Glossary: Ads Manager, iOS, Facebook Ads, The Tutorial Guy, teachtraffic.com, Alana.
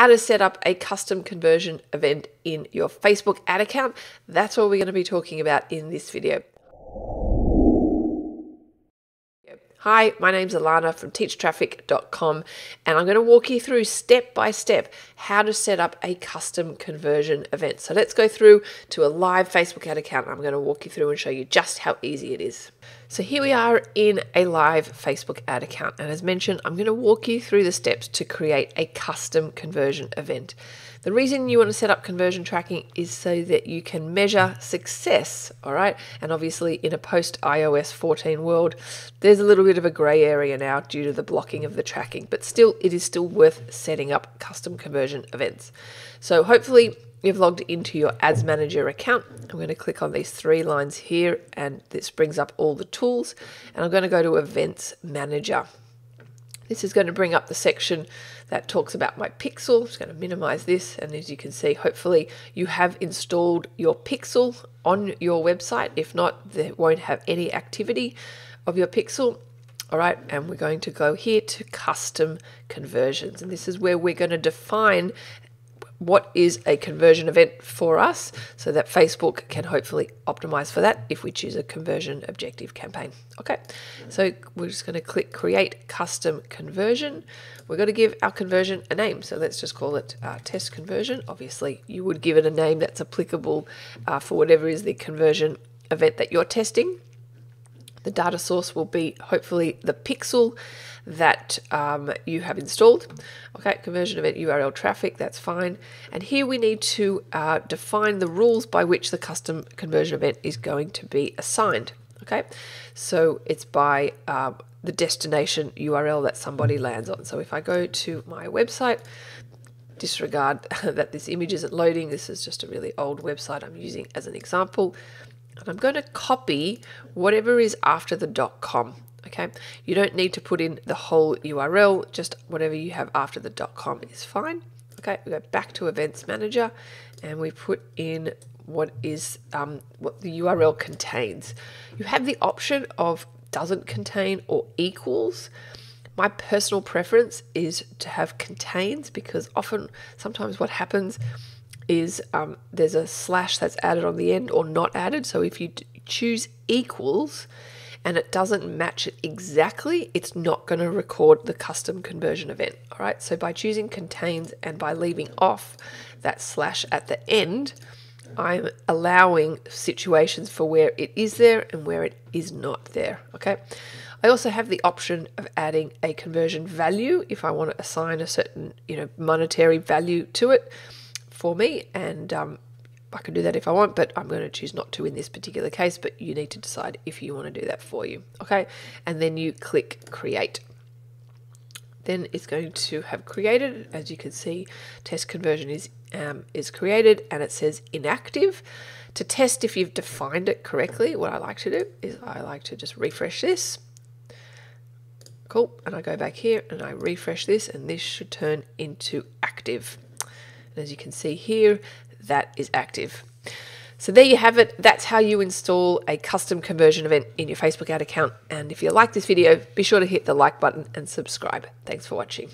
how to set up a custom conversion event in your Facebook ad account. That's all we're going to be talking about in this video. Hi, my name's Alana from teachtraffic.com, and I'm going to walk you through step by step how to set up a custom conversion event. So let's go through to a live Facebook ad account. I'm going to walk you through and show you just how easy it is. So here we are in a live Facebook ad account, and as mentioned, I'm going to walk you through the steps to create a custom conversion event. The reason you want to set up conversion tracking is so that you can measure success, all right? And obviously in a post iOS 14 world, there's a little bit of a gray area now due to the blocking of the tracking, but still, it is still worth setting up custom conversion events. So hopefully you've logged into your Ads Manager account. I'm going to click on these three lines here, and this brings up all the tools, and I'm going to go to Events Manager. This is going to bring up the section that talks about my pixel. I'm just going to minimize this, and as you can see, hopefully you have installed your pixel on your website. If not, they won't have any activity of your pixel. All right, and we're going to go here to Custom Conversions, and this is where we're going to define what is a conversion event for us so that Facebook can hopefully optimize for that if we choose a conversion objective campaign. Okay, so we're just going to click Create Custom Conversion. We're going to give our conversion a name. So let's just call it Test Conversion. Obviously, you would give it a name that's applicable for whatever is the conversion event that you're testing. The data source will be hopefully the pixel that you have installed. Okay, conversion event URL traffic, that's fine. And here we need to define the rules by which the custom conversion event is going to be assigned. Okay, so it's by the destination URL that somebody lands on. So if I go to my website, disregard that this image isn't loading. This is just a really old website I'm using as an example. And I'm going to copy whatever is after the .com, okay? You don't need to put in the whole URL, just whatever you have after the .com is fine. Okay, we go back to Events Manager, and we put in what is what the URL contains. You have the option of doesn't contain or equals. My personal preference is to have contains, because sometimes what happens is there's a slash that's added on the end or not added. So if you choose equals and it doesn't match it exactly, it's not going to record the custom conversion event. All right, so by choosing contains and by leaving off that slash at the end, I'm allowing situations for where it is there and where it is not there. Okay, I also have the option of adding a conversion value if I want to assign a certain, you know, monetary value to it for me, and I can do that if I want, but I'm going to choose not to in this particular case, but you need to decide if you want to do that for you. Okay, and then you click Create. Then it's going to have created, as you can see, test conversion is created, and it says inactive. To test if you've defined it correctly, what I like to do is I like to just refresh this. Cool, and I go back here and I refresh this, and this should turn into active. And as you can see here, that is active. So there you have it. That's how you install a custom conversion event in your Facebook ad account. And if you like this video, be sure to hit the like button and subscribe. Thanks for watching.